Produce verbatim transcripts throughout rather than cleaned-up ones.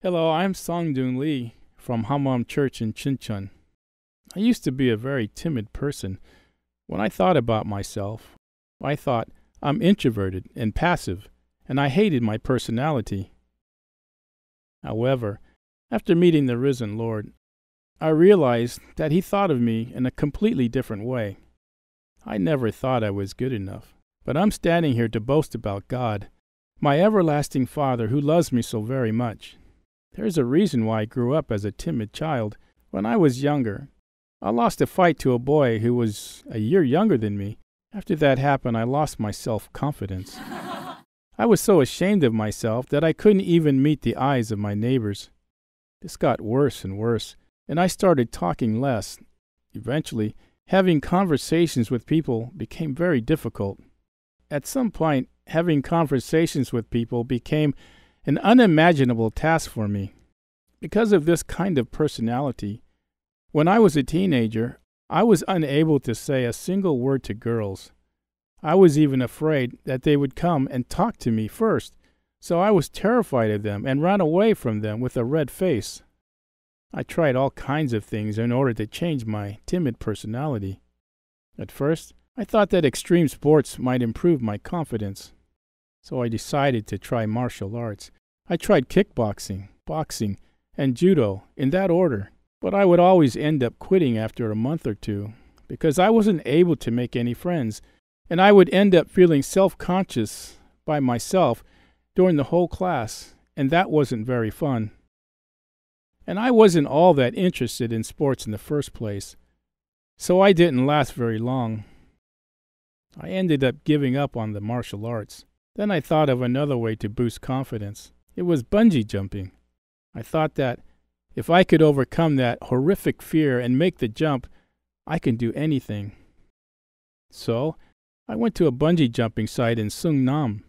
Hello, I'm Sang-Du Lee from Hanmaum Church in Chuncheon. I used to be a very timid person. When I thought about myself, I thought I'm introverted and passive, and I hated my personality. However, after meeting the risen Lord, I realized that He thought of me in a completely different way. I never thought I was good enough, but I'm standing here to boast about God, my everlasting Father who loves me so very much. There's a reason why I grew up as a timid child. When I was younger, I lost a fight to a boy who was a year younger than me. After that happened, I lost my self-confidence. I was so ashamed of myself that I couldn't even meet the eyes of my neighbors. This got worse and worse, and I started talking less. Eventually, having conversations with people became very difficult. At some point, having conversations with people became an unimaginable task for me. Because of this kind of personality, when I was a teenager, I was unable to say a single word to girls. I was even afraid that they would come and talk to me first, so I was terrified of them and ran away from them with a red face. I tried all kinds of things in order to change my timid personality. At first, I thought that extreme sports might improve my confidence, so I decided to try martial arts. I tried kickboxing, boxing, and judo in that order, but I would always end up quitting after a month or two because I wasn't able to make any friends, and I would end up feeling self-conscious by myself during the whole class, and that wasn't very fun. And I wasn't all that interested in sports in the first place, so I didn't last very long. I ended up giving up on the martial arts. Then I thought of another way to boost confidence. It was bungee jumping. I thought that if I could overcome that horrific fear and make the jump, I can do anything. So I went to a bungee jumping site in Seongnam.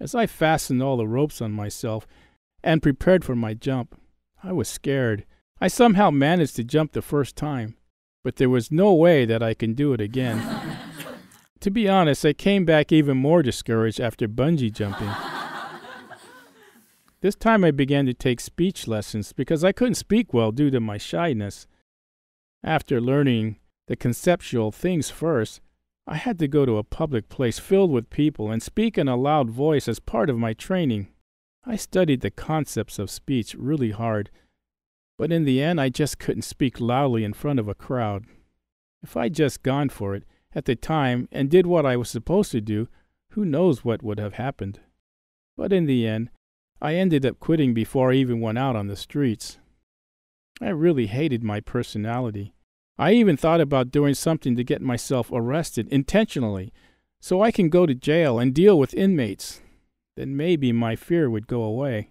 As I fastened all the ropes on myself and prepared for my jump, I was scared. I somehow managed to jump the first time, but there was no way that I can do it again. To be honest, I came back even more discouraged after bungee jumping. This time I began to take speech lessons because I couldn't speak well due to my shyness. After learning the conceptual things first, I had to go to a public place filled with people and speak in a loud voice as part of my training. I studied the concepts of speech really hard, but in the end I just couldn't speak loudly in front of a crowd. If I'd just gone for it at the time and did what I was supposed to do, who knows what would have happened. But in the end, I ended up quitting before I even went out on the streets. I really hated my personality. I even thought about doing something to get myself arrested intentionally so I can go to jail and deal with inmates. Then maybe my fear would go away.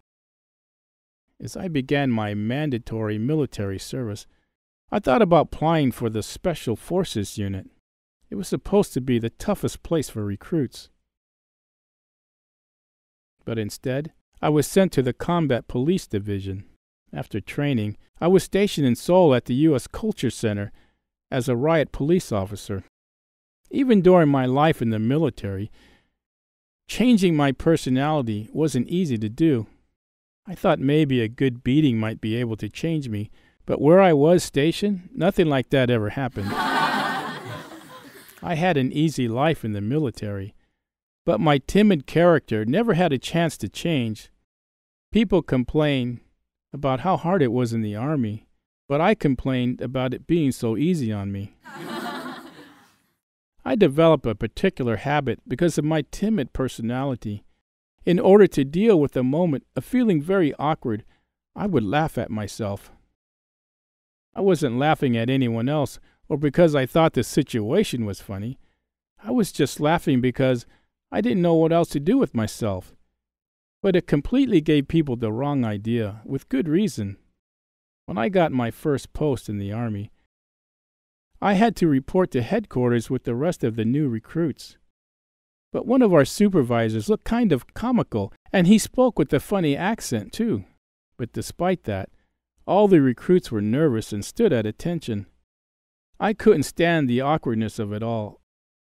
As I began my mandatory military service, I thought about applying for the Special Forces unit. It was supposed to be the toughest place for recruits. But instead, I was sent to the Combat Police Division. After training, I was stationed in Seoul at the U S Culture Center as a riot police officer. Even during my life in the military, changing my personality wasn't easy to do. I thought maybe a good beating might be able to change me, but where I was stationed, nothing like that ever happened. I had an easy life in the military, but my timid character never had a chance to change. People complained about how hard it was in the army, but I complained about it being so easy on me. I developed a particular habit because of my timid personality. In order to deal with the moment of feeling very awkward, I would laugh at myself. I wasn't laughing at anyone else, or because I thought the situation was funny. I was just laughing because I didn't know what else to do with myself. But it completely gave people the wrong idea, with good reason. When I got my first post in the Army, I had to report to headquarters with the rest of the new recruits. But one of our supervisors looked kind of comical, and he spoke with a funny accent, too. But despite that, all the recruits were nervous and stood at attention. I couldn't stand the awkwardness of it all,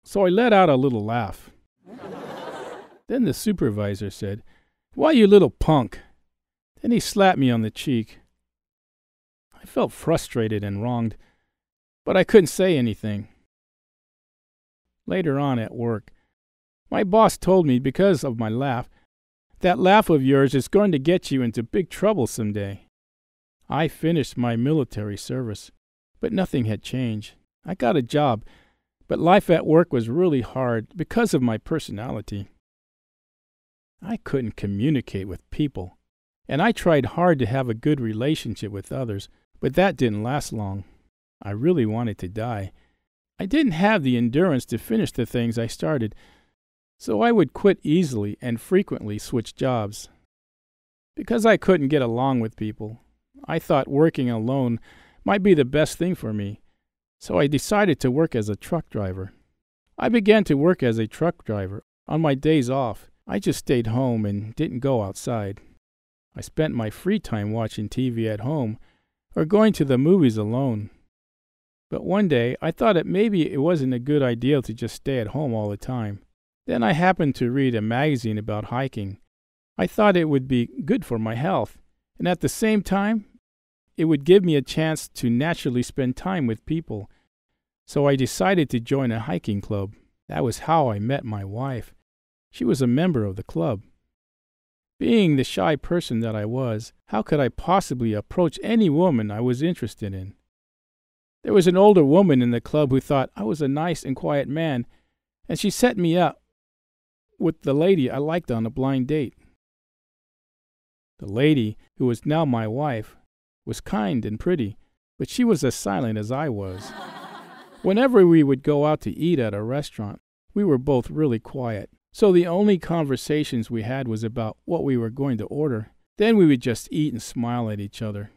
so I let out a little laugh. Then the supervisor said, "Why, you little punk." Then he slapped me on the cheek. I felt frustrated and wronged, but I couldn't say anything. Later on at work, my boss told me because of my laugh, "That laugh of yours is going to get you into big trouble someday." I finished my military service, but nothing had changed. I got a job, but life at work was really hard because of my personality. I couldn't communicate with people, and I tried hard to have a good relationship with others, but that didn't last long. I really wanted to die. I didn't have the endurance to finish the things I started, so I would quit easily and frequently switch jobs. Because I couldn't get along with people, I thought working alone might be the best thing for me, so I decided to work as a truck driver. I began to work as a truck driver. On my days off, I just stayed home and didn't go outside. I spent my free time watching T V at home or going to the movies alone. But one day, I thought that maybe it wasn't a good idea to just stay at home all the time. Then I happened to read a magazine about hiking. I thought it would be good for my health, and at the same time, it would give me a chance to naturally spend time with people. So I decided to join a hiking club. That was how I met my wife. She was a member of the club. Being the shy person that I was, how could I possibly approach any woman I was interested in? There was an older woman in the club who thought I was a nice and quiet man, and she set me up with the lady I liked on a blind date. The lady, who was now my wife, was kind and pretty, but she was as silent as I was. Whenever we would go out to eat at a restaurant, we were both really quiet. So the only conversations we had was about what we were going to order. Then we would just eat and smile at each other.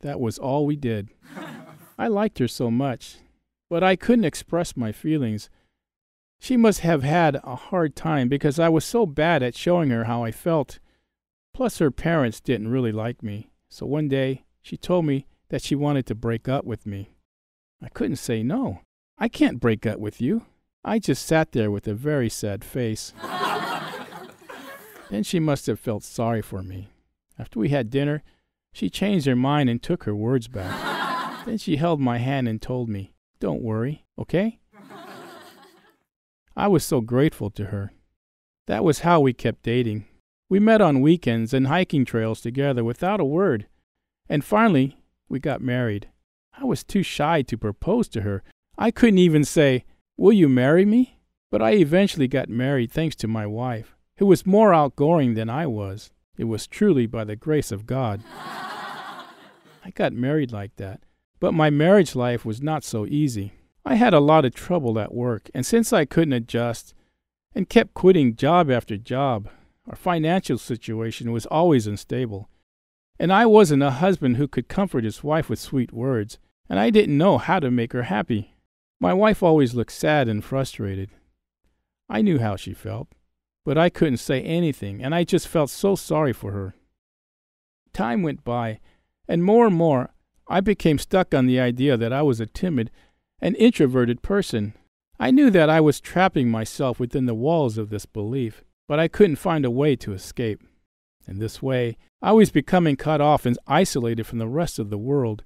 That was all we did. I liked her so much, but I couldn't express my feelings. She must have had a hard time because I was so bad at showing her how I felt. Plus, her parents didn't really like me. So one day, she told me that she wanted to break up with me. I couldn't say no. "I can't break up with you." I just sat there with a very sad face. Then she must have felt sorry for me. After we had dinner, she changed her mind and took her words back. Then she held my hand and told me, "Don't worry, okay?" I was so grateful to her. That was how we kept dating. We met on weekends and hiking trails together without a word. And finally, we got married. I was too shy to propose to her. I couldn't even say, "Will you marry me?" But I eventually got married thanks to my wife, who was more outgoing than I was. It was truly by the grace of God. I got married like that, but my marriage life was not so easy. I had a lot of trouble at work, and since I couldn't adjust and kept quitting job after job, our financial situation was always unstable. And I wasn't a husband who could comfort his wife with sweet words, and I didn't know how to make her happy. My wife always looked sad and frustrated. I knew how she felt, but I couldn't say anything, and I just felt so sorry for her. Time went by, and more and more, I became stuck on the idea that I was a timid and introverted person. I knew that I was trapping myself within the walls of this belief, but I couldn't find a way to escape. In this way, I was becoming cut off and isolated from the rest of the world.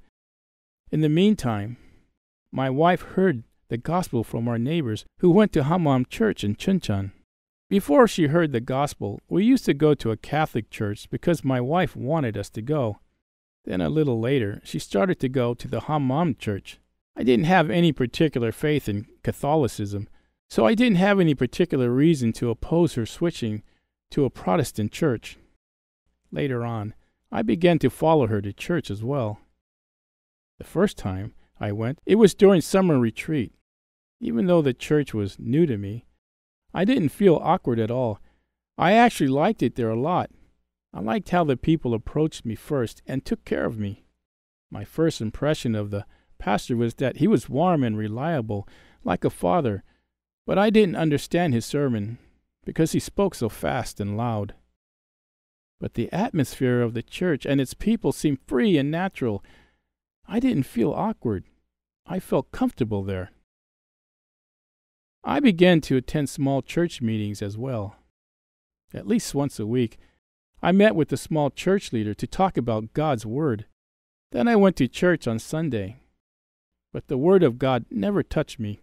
In the meantime, my wife heard the gospel from our neighbors who went to Hanmaum Church in Chuncheon. Before she heard the gospel, we used to go to a Catholic church because my wife wanted us to go. Then a little later, she started to go to the Hanmaum Church. I didn't have any particular faith in Catholicism, so I didn't have any particular reason to oppose her switching to a Protestant church. Later on, I began to follow her to church as well. The first time I went, it was during summer retreat. Even though the church was new to me, I didn't feel awkward at all. I actually liked it there a lot. I liked how the people approached me first and took care of me. My first impression of the pastor was that he was warm and reliable, like a father, but I didn't understand his sermon because he spoke so fast and loud. But the atmosphere of the church and its people seemed free and natural. I didn't feel awkward. I felt comfortable there. I began to attend small church meetings as well. At least once a week, I met with the small church leader to talk about God's Word. Then I went to church on Sunday. But the Word of God never touched me.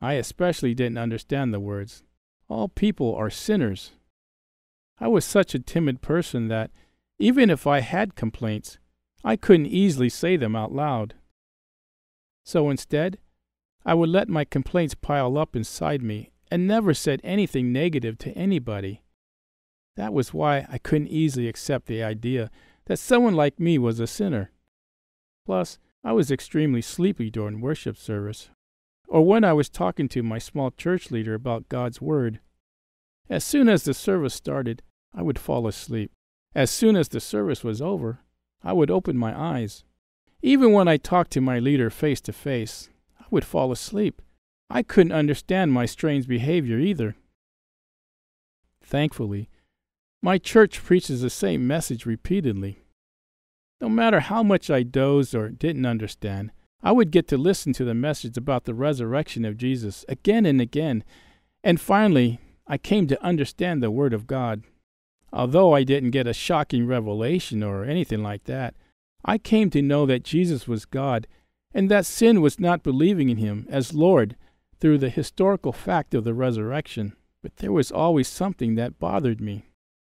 I especially didn't understand the words, "All people are sinners." I was such a timid person that, even if I had complaints, I couldn't easily say them out loud. So instead, I would let my complaints pile up inside me and never said anything negative to anybody. That was why I couldn't easily accept the idea that someone like me was a sinner. Plus, I was extremely sleepy during worship service, or when I was talking to my small church leader about God's Word. As soon as the service started, I would fall asleep. As soon as the service was over, I would open my eyes. Even when I talked to my leader face to face, I would fall asleep. I couldn't understand my strange behavior either. Thankfully, my church preaches the same message repeatedly. No matter how much I dozed or didn't understand, I would get to listen to the message about the resurrection of Jesus again and again, and finally, I came to understand the Word of God. Although I didn't get a shocking revelation or anything like that, I came to know that Jesus was God and that sin was not believing in Him as Lord through the historical fact of the resurrection. But there was always something that bothered me.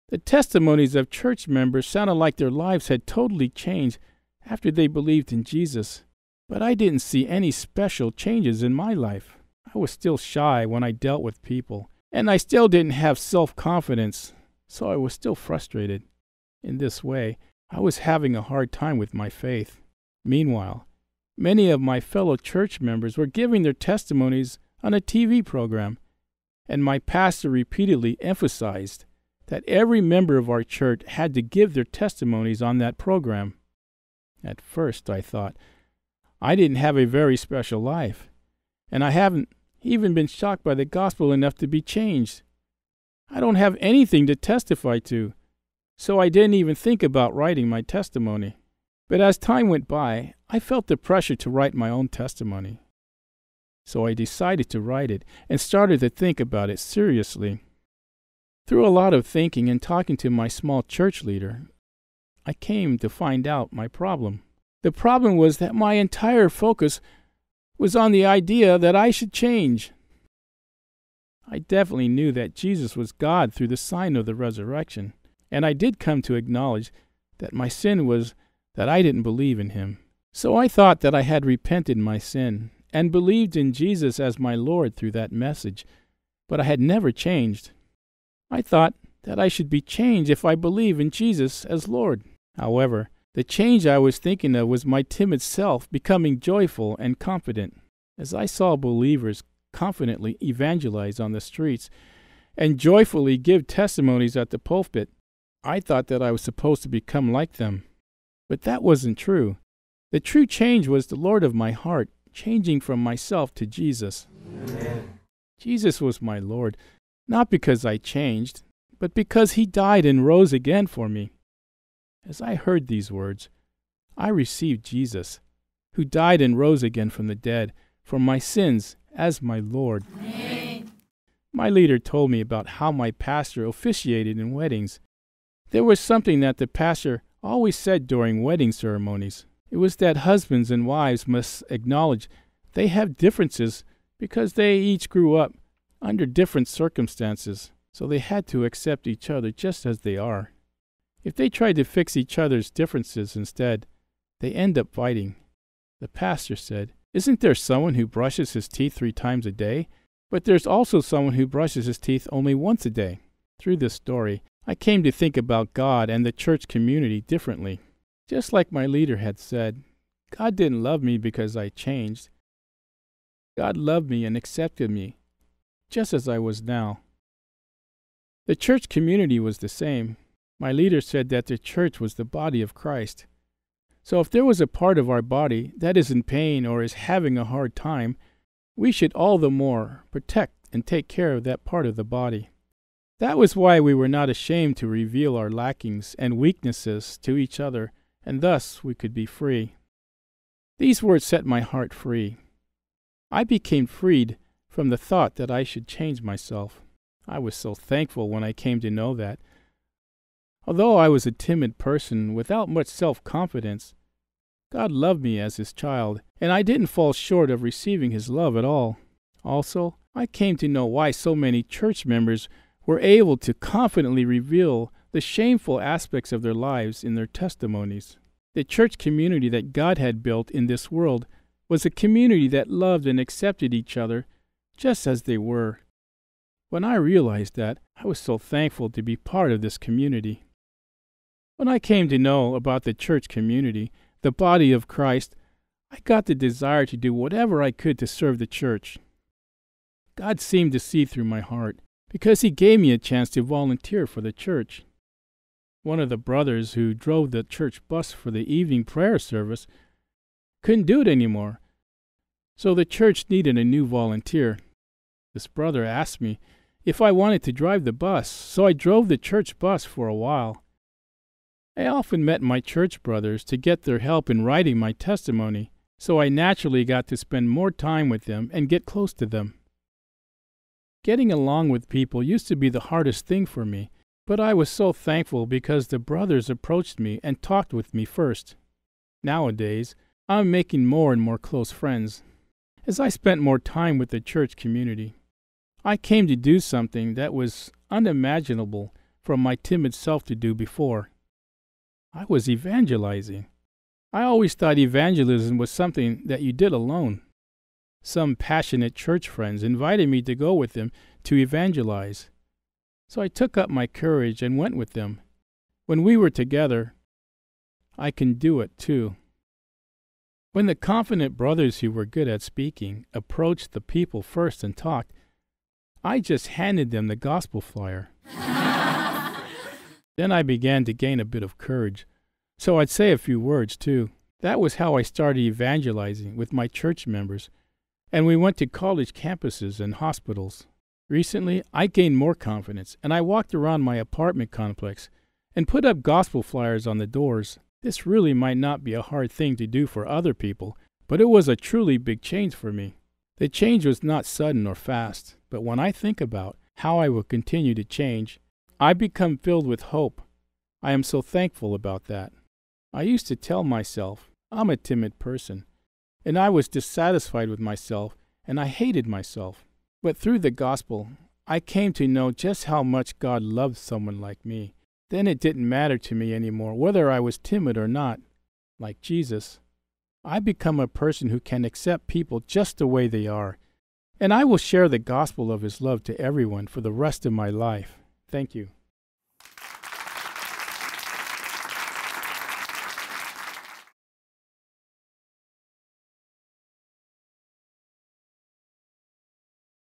The testimonies of church members sounded like their lives had totally changed after they believed in Jesus, but I didn't see any special changes in my life. I was still shy when I dealt with people, and I still didn't have self-confidence, so I was still frustrated. In this way, I was having a hard time with my faith. Meanwhile, many of my fellow church members were giving their testimonies on a T V program, and my pastor repeatedly emphasized that every member of our church had to give their testimonies on that program. At first, I thought, I didn't have a very special life, and I haven't even been shocked by the gospel enough to be changed. I don't have anything to testify to, so I didn't even think about writing my testimony. But as time went by, I felt the pressure to write my own testimony. So I decided to write it and started to think about it seriously. Through a lot of thinking and talking to my small church leader, I came to find out my problem. The problem was that my entire focus was on the idea that I should change. I definitely knew that Jesus was God through the sign of the resurrection, and I did come to acknowledge that my sin was that I didn't believe in Him. So I thought that I had repented my sin and believed in Jesus as my Lord through that message, but I had never changed. I thought that I should be changed if I believe in Jesus as Lord. However, the change I was thinking of was my timid self becoming joyful and confident. As I saw believers confidently evangelize on the streets and joyfully give testimonies at the pulpit, I thought that I was supposed to become like them. But that wasn't true. The true change was the Lord of my heart, changing from myself to Jesus. Amen. Jesus was my Lord, not because I changed, but because He died and rose again for me. As I heard these words, I received Jesus, who died and rose again from the dead, for my sins as my Lord. Amen. My leader told me about how my pastor officiated in weddings. There was something that the pastor always said during wedding ceremonies. It was that husbands and wives must acknowledge they have differences because they each grew up under different circumstances, so they had to accept each other just as they are. If they tried to fix each other's differences instead, they end up fighting. The pastor said, "Isn't there someone who brushes his teeth three times a day? But there's also someone who brushes his teeth only once a day." Through this story, I came to think about God and the church community differently. Just like my leader had said, God didn't love me because I changed. God loved me and accepted me, just as I was now. The church community was the same. My leader said that the church was the body of Christ. So if there was a part of our body that is in pain or is having a hard time, we should all the more protect and take care of that part of the body. That was why we were not ashamed to reveal our lackings and weaknesses to each other, and thus we could be free. These words set my heart free. I became freed from the thought that I should change myself. I was so thankful when I came to know that. Although I was a timid person without much self-confidence, God loved me as his child, and I didn't fall short of receiving his love at all. Also, I came to know why so many church members were able to confidently reveal the shameful aspects of their lives in their testimonies. The church community that God had built in this world was a community that loved and accepted each other just as they were. When I realized that, I was so thankful to be part of this community. When I came to know about the church community, the body of Christ, I got the desire to do whatever I could to serve the church. God seemed to see through my heart because he gave me a chance to volunteer for the church. One of the brothers who drove the church bus for the evening prayer service couldn't do it anymore, so the church needed a new volunteer. This brother asked me if I wanted to drive the bus, so I drove the church bus for a while. I often met my church brothers to get their help in writing my testimony, so I naturally got to spend more time with them and get close to them. Getting along with people used to be the hardest thing for me, but I was so thankful because the brothers approached me and talked with me first. Nowadays, I'm making more and more close friends. As I spent more time with the church community, I came to do something that was unimaginable for my timid self to do before. I was evangelizing. I always thought evangelism was something that you did alone. Some passionate church friends invited me to go with them to evangelize. So I took up my courage and went with them. When we were together, I can do it too. When the confident brothers who were good at speaking approached the people first and talked, I just handed them the gospel flyer. Then I began to gain a bit of courage, so I'd say a few words too. That was how I started evangelizing with my church members, and we went to college campuses and hospitals. Recently, I gained more confidence, and I walked around my apartment complex and put up gospel flyers on the doors. This really might not be a hard thing to do for other people, but it was a truly big change for me. The change was not sudden or fast, but when I think about how I will continue to change, I become filled with hope. I am so thankful about that. I used to tell myself I'm a timid person, and I was dissatisfied with myself, and I hated myself. But through the gospel, I came to know just how much God loved someone like me. Then it didn't matter to me anymore whether I was timid or not. Like Jesus, I become a person who can accept people just the way they are, and I will share the gospel of his love to everyone for the rest of my life. Thank you.